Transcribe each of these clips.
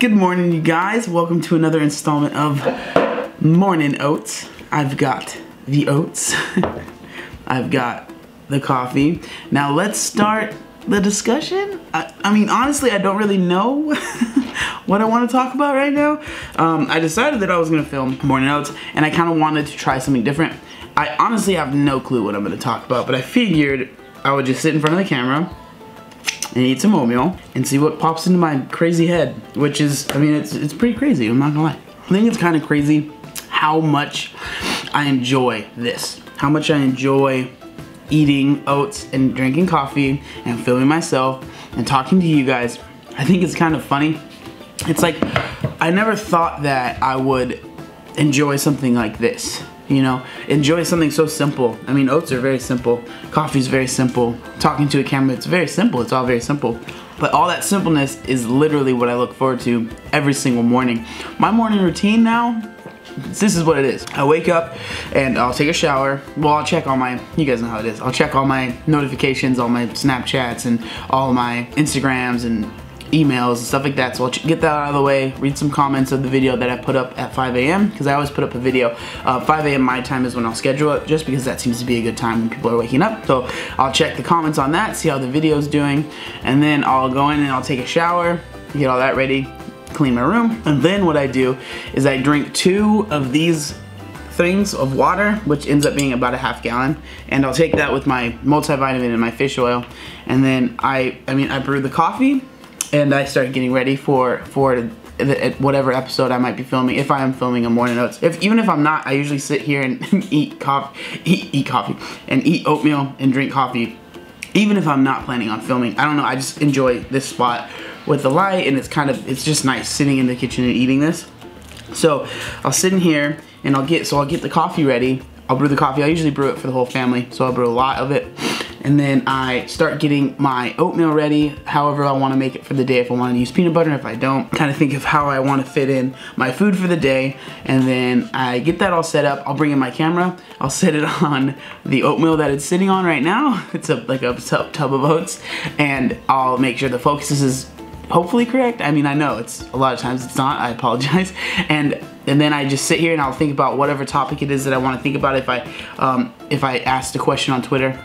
Good morning, you guys. Welcome to another installment of Morning Oats. I've got the oats. I've got the coffee. Now let's start the discussion. I mean, honestly, I don't really know what I want to talk about right now. I decided that I was going to film Morning Oats, and I kind of wanted to try something different. I honestly have no clue what I'm going to talk about, but I figured I would just sit in front of the camera and eat some oatmeal and see what pops into my crazy head, which is, I mean, it's pretty crazy, I'm not gonna lie. I think it's kind of crazy how much I enjoy this, how much I enjoy eating oats and drinking coffee and filming myself and talking to you guys. I think it's kind of funny. It's like, I never thought that I would enjoy something like this. You know, enjoy something so simple. I mean, oats are very simple. Coffee's very simple. Talking to a camera, it's very simple. It's all very simple. But all that simpleness is literally what I look forward to every single morning. My morning routine now, this is what it is. I wake up and I'll take a shower. Well, I'll check all my, you guys know how it is. I'll check all my notifications, all my Snapchats, and all my Instagrams and emails and stuff like that, so I'll get that out of the way, read some comments of the video that I put up at 5 a.m. because I always put up a video. 5 a.m. my time is when I'll schedule it, just because that seems to be a good time when people are waking up. So I'll check the comments on that, see how the video's doing, and then I'll go in and I'll take a shower, get all that ready, clean my room, and then what I do is I drink 2 of these things of water, which ends up being about a half gallon, and I'll take that with my multivitamin and my fish oil, and then I mean I brew the coffee. And I start getting ready for whatever episode I might be filming, if I am filming a Morning Oats. Even if I'm not, I usually sit here and eat oatmeal and drink coffee. Even if I'm not planning on filming, I don't know, I just enjoy this spot with the light, and it's just nice sitting in the kitchen and eating this. So I'll sit in here and I'll get the coffee ready. I'll brew the coffee. I usually brew it for the whole family, so I'll brew a lot of it. And then I start getting my oatmeal ready, however I want to make it for the day, if I want to use peanut butter, if I don't. Kind of think of how I want to fit in my food for the day, and then I get that all set up. I'll bring in my camera, I'll set it on the oatmeal that it's sitting on right now. It's like a tub of oats, and I'll make sure the focus is hopefully correct. I mean, I know it's a lot of times it's not, I apologize. And then I just sit here and I'll think about whatever topic it is that I want to think about. If I asked a question on Twitter,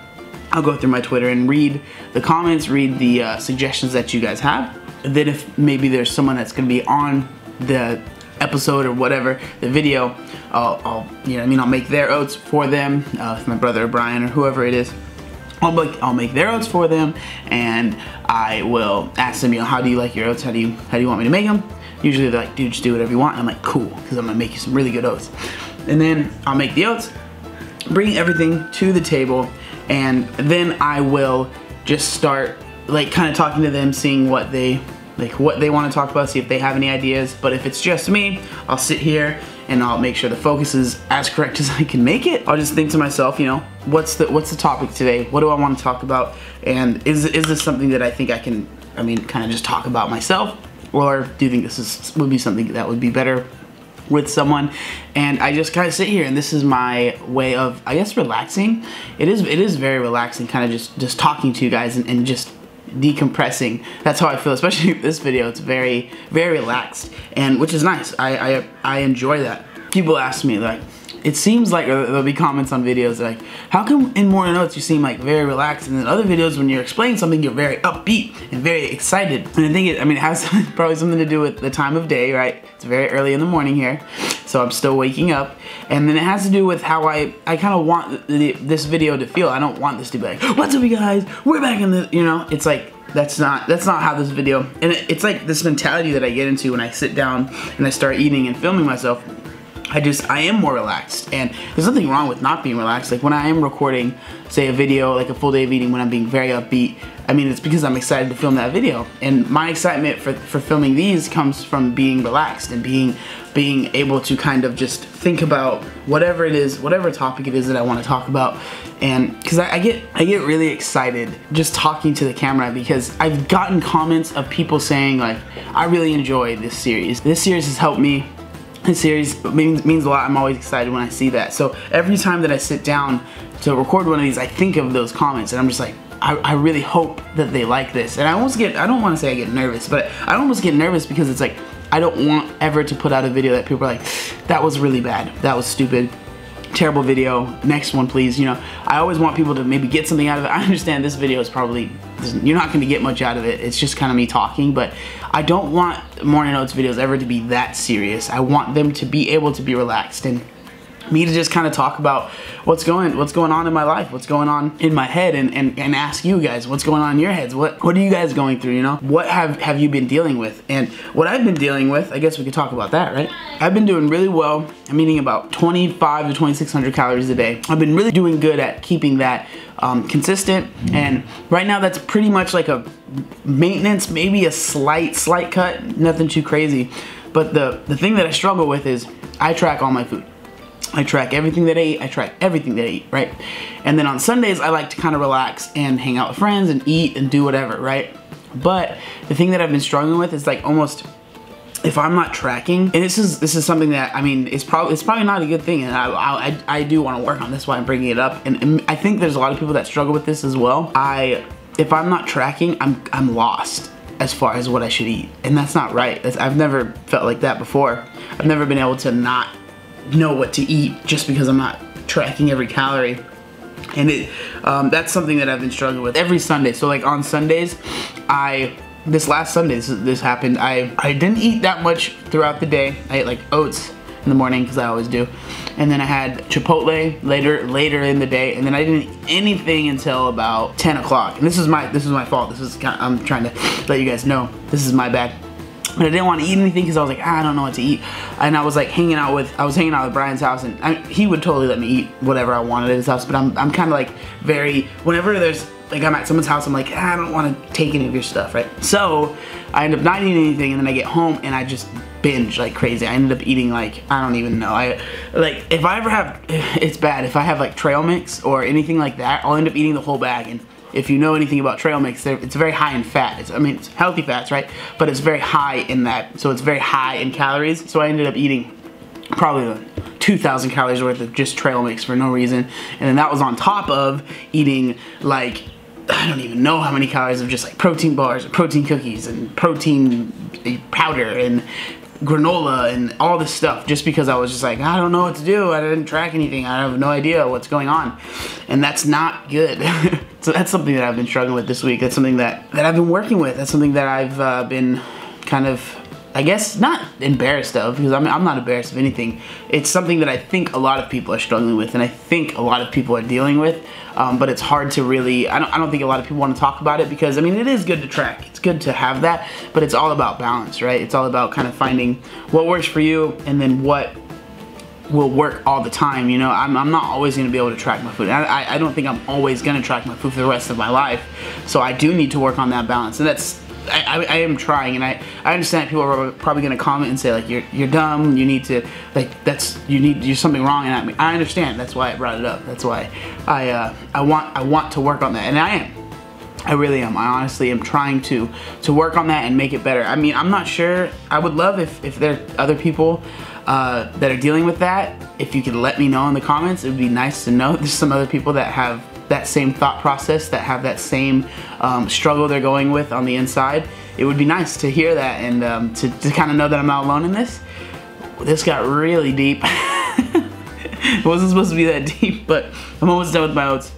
I'll go through my Twitter and read the comments, read the suggestions that you guys have. And then if maybe there's someone that's gonna be on the episode or whatever, the video, I'll make their oats for them. If my brother Brian or whoever it is, I'll make their oats for them, and I will ask them, you know, how do you like your oats? How do you want me to make them? Usually they're like, dude, just do whatever you want. And I'm like, cool, because I'm gonna make you some really good oats. And then I'll make the oats, bring everything to the table, and then I will just start like kind of talking to them, seeing what they want to talk about, see if they have any ideas. But if it's just me, I'll sit here and I'll make sure the focus is as correct as I can make it. I'll just think to myself, you know, what's the topic today? What do I want to talk about? And is this something that I think I can, I mean, kind of just talk about myself, or do you think this would be something that would be better with someone? And I just kind of sit here, and this is my way of, I guess, relaxing. It is very relaxing, kind of just talking to you guys and just decompressing. That's how I feel, especially with this video. It's very, very relaxed, and which is nice. I enjoy that. People ask me, like, it seems like, or there'll be comments on videos like, how come in Morning Oats you seem like very relaxed, and in other videos when you're explaining something you're very upbeat and very excited? And I think it has probably something to do with the time of day, right? It's very early in the morning here, so I'm still waking up. And then it has to do with how I kind of want this video to feel. I don't want this to be like, what's up you guys, we're back in the, you know, it's like, that's not how this video, and it's like this mentality that I get into when I sit down and I start eating and filming myself. I am more relaxed, and there's nothing wrong with not being relaxed. Like when I am recording, say a video, like a full day of eating, when I'm being very upbeat, I mean, it's because I'm excited to film that video. And my excitement for filming these comes from being relaxed and being able to kind of just think about whatever it is, whatever topic it is that I want to talk about. And because I get really excited just talking to the camera, because I've gotten comments of people saying like, I really enjoy this series. This series has helped me. This series means a lot. I'm always excited when I see that. So every time that I sit down to record one of these, I think of those comments, and I'm just like, I really hope that they like this. And I don't want to say I get nervous, but I almost get nervous, because it's like, I don't want ever to put out a video that people are like, that was really bad, that was stupid, terrible video, next one please, you know. I always want people to maybe get something out of it. I understand this video is probably, you're not gonna get much out of it, it's just kind of me talking, but I don't want Morning Oats videos ever to be that serious. I want them to be able to be relaxed and me to just kind of talk about what's going on in my life, what's going on in my head, and ask you guys what's going on in your heads, what are you guys going through, you know, what have you been dealing with. And what I've been dealing with, I guess we could talk about that, right? I've been doing really well. I'm eating about 25 to 2600 calories a day. I've been really doing good at keeping that consistent, and right now that's pretty much like a maintenance, maybe a slight cut, nothing too crazy. But the thing that I struggle with is I track all my food. I track everything that I eat, right? And then on Sundays, I like to kind of relax and hang out with friends and eat and do whatever, right? But the thing that I've been struggling with is like almost, if I'm not tracking, and this is something that, I mean, it's probably not a good thing, and I do want to work on this, why I'm bringing it up. And I think there's a lot of people that struggle with this as well. If I'm not tracking, I'm lost as far as what I should eat. And that's not right. I've never felt like that before. I've never been able to not know what to eat just because I'm not tracking every calorie. And that's something that I've been struggling with every Sunday. So like on Sundays, this happened, I didn't eat that much throughout the day. I ate like oats in the morning because I always do, and then I had Chipotle later in the day, and then I didn't eat anything until about 10 o'clock. And this is my fault. I'm trying to let you guys know this is my bad. And I didn't want to eat anything because I was like, I don't know what to eat. And I was like hanging out with Brian's house, and he would totally let me eat whatever I wanted at his house. But I'm kind of like whenever there's, like, I'm at someone's house, I'm like, I don't want to take any of your stuff, right? So I end up not eating anything, and then I get home and I just binge like crazy. I ended up eating like, I don't even know. If I ever have, it's bad, if I have like trail mix or anything like that, I'll end up eating the whole bag. And if you know anything about trail mix, it's very high in fat. I mean, it's healthy fats, right? But it's very high in that, so it's very high in calories. So I ended up eating probably like 2,000 calories worth of just trail mix for no reason. And then that was on top of eating like, I don't even know how many calories of just like protein bars, protein cookies, and protein powder, and granola, and all this stuff, just because I was just like, I don't know what to do. I didn't track anything. I have no idea what's going on. And that's not good. So that's something that I've been struggling with this week. That's something that I've been working with. That's something that I've been kind of, I guess, not embarrassed of, because I'm not embarrassed of anything. It's something that I think a lot of people are struggling with, and I think a lot of people are dealing with, but it's hard to really, I don't think a lot of people want to talk about it, because, I mean, it is good to track. It's good to have that, but it's all about balance, right? It's all about kind of finding what works for you and then what will work all the time, you know. I'm not always going to be able to track my food. I don't think I'm always going to track my food for the rest of my life, so I do need to work on that balance. And that's, I am trying, and I understand people are probably going to comment and say like, you're dumb, you need to, like, you're something wrong. And I understand, that's why I brought it up, that's why I want to work on that, and I really am. I honestly am trying to work on that and make it better. I mean, I'm not sure. I would love if there are other people that are dealing with that. If you could let me know in the comments, it would be nice to know. There's some other people that have that same thought process, that have that same struggle they're going with on the inside. It would be nice to hear that, and to kind of know that I'm not alone in this. This got really deep. It wasn't supposed to be that deep, but I'm almost done with my oats.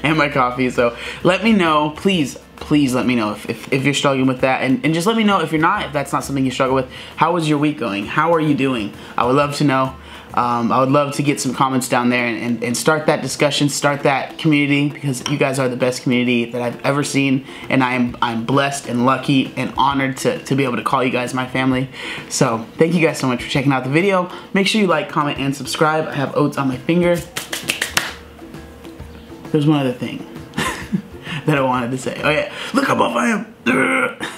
And my coffee. So let me know, please let me know if you're struggling with that, and just let me know if you're not, if that's not something you struggle with. How is your week going? How are you doing? I would love to know. I would love to get some comments down there and start that discussion, start that community, because you guys are the best community that I've ever seen, and I'm blessed and lucky and honored to be able to call you guys my family. So thank you guys so much for checking out the video. Make sure you like, comment, and subscribe. I have oats on my finger. There's one other thing that I wanted to say. Oh yeah, look how buff I am.